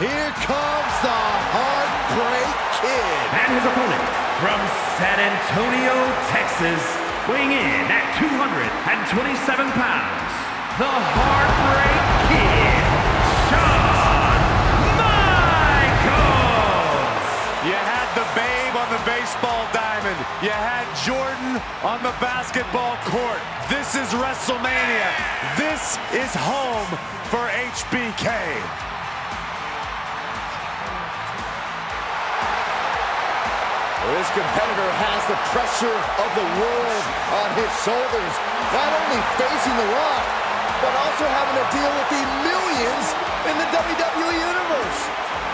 Here comes the Heartbreak Kid. And his opponent from San Antonio, Texas, weighing in at 227 pounds, the Heartbreak Kid, Shawn Michaels. You had the Babe on the baseball diamond. You had Jordan on the basketball court. This is WrestleMania. This is home for HBK. This competitor has the pressure of the world on his shoulders, not only facing The Rock, but also having to deal with the millions in the WWE Universe.